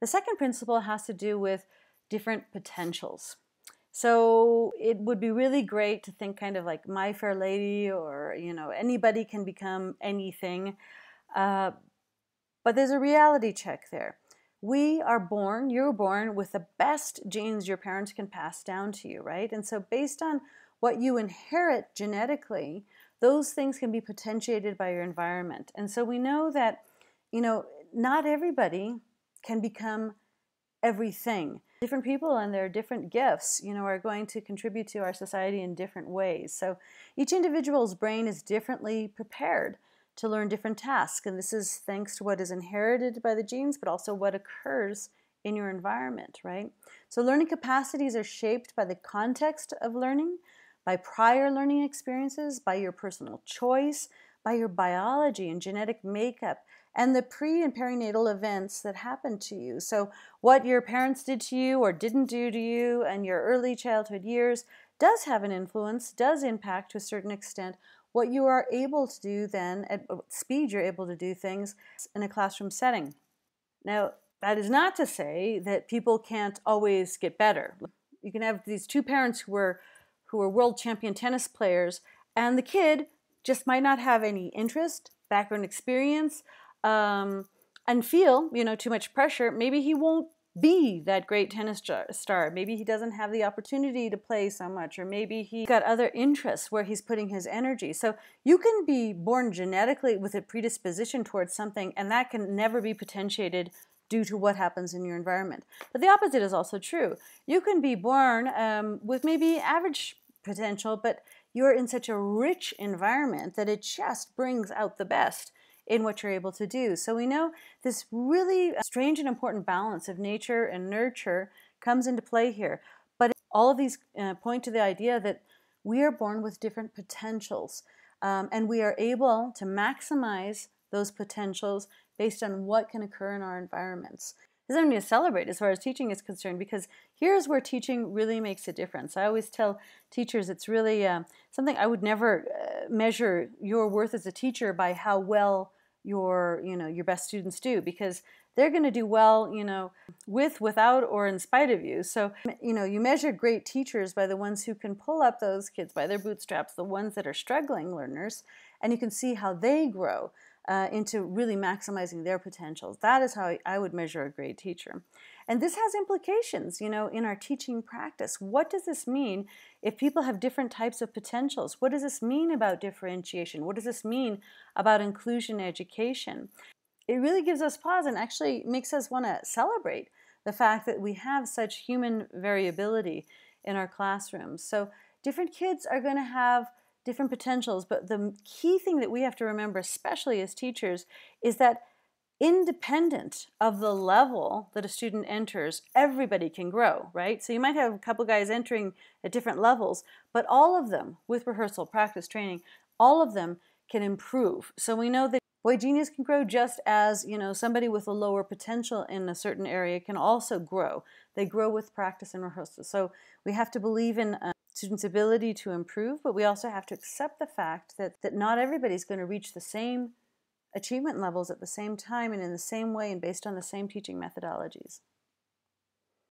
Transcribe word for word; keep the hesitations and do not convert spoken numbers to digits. The second principle has to do with different potentials. So it would be really great to think kind of like My Fair Lady, or, you know, anybody can become anything. Uh, but there's a reality check there. We are born, you're born with the best genes your parents can pass down to you, right? And so based on what you inherit genetically, those things can be potentiated by your environment. And so we know that, you know, not everybody can become everything. Different people and their different gifts, you know, are going to contribute to our society in different ways. So each individual's brain is differently prepared to learn different tasks. And this is thanks to what is inherited by the genes, but also what occurs in your environment, right? So learning capacities are shaped by the context of learning, by prior learning experiences, by your personal choice, by your biology and genetic makeup, and the pre and perinatal events that happened to you. So what your parents did to you or didn't do to you in your early childhood years does have an influence, does impact to a certain extent what you are able to do then, at what speed you're able to do things in a classroom setting. Now, that is not to say that people can't always get better. You can have these two parents who were who were world champion tennis players, and the kid just might not have any interest, background experience, Um, and feel, you know, too much pressure. Maybe he won't be that great tennis star. Maybe he doesn't have the opportunity to play so much, or maybe he's got other interests where he's putting his energy. So you can be born genetically with a predisposition towards something, and that can never be potentiated due to what happens in your environment. But the opposite is also true. You can be born um, with maybe average potential, but you're in such a rich environment that it just brings out the best in what you're able to do. So we know this really strange and important balance of nature and nurture comes into play here. But all of these uh, point to the idea that we are born with different potentials, um, and we are able to maximize those potentials based on what can occur in our environments. This is something to celebrate as far as teaching is concerned, because here's where teaching really makes a difference. I always tell teachers it's really uh, something I would never uh, measure your worth as a teacher by how well your you know your best students do, because they're going to do well, you know, with, without, or in spite of you. So, you know, you measure great teachers by the ones who can pull up those kids by their bootstraps, the ones that are struggling learners, and you can see how they grow uh, into really maximizing their potentials. That is how I would measure a great teacher. And this has implications, you know, in our teaching practice. What does this mean if people have different types of potentials? What does this mean about differentiation? What does this mean about inclusion education? It really gives us pause and actually makes us want to celebrate the fact that we have such human variability in our classrooms. So different kids are going to have different potentials, but the key thing that we have to remember, especially as teachers, is that independent of the level that a student enters, everybody can grow, right? So you might have a couple guys entering at different levels, but all of them, with rehearsal, practice, training, all of them can improve. So we know that boy genius can grow just as, you know, somebody with a lower potential in a certain area can also grow. They grow with practice and rehearsal. So we have to believe in um, students' ability to improve, but we also have to accept the fact that, that not everybody's going to reach the same achievement levels at the same time and in the same way and based on the same teaching methodologies.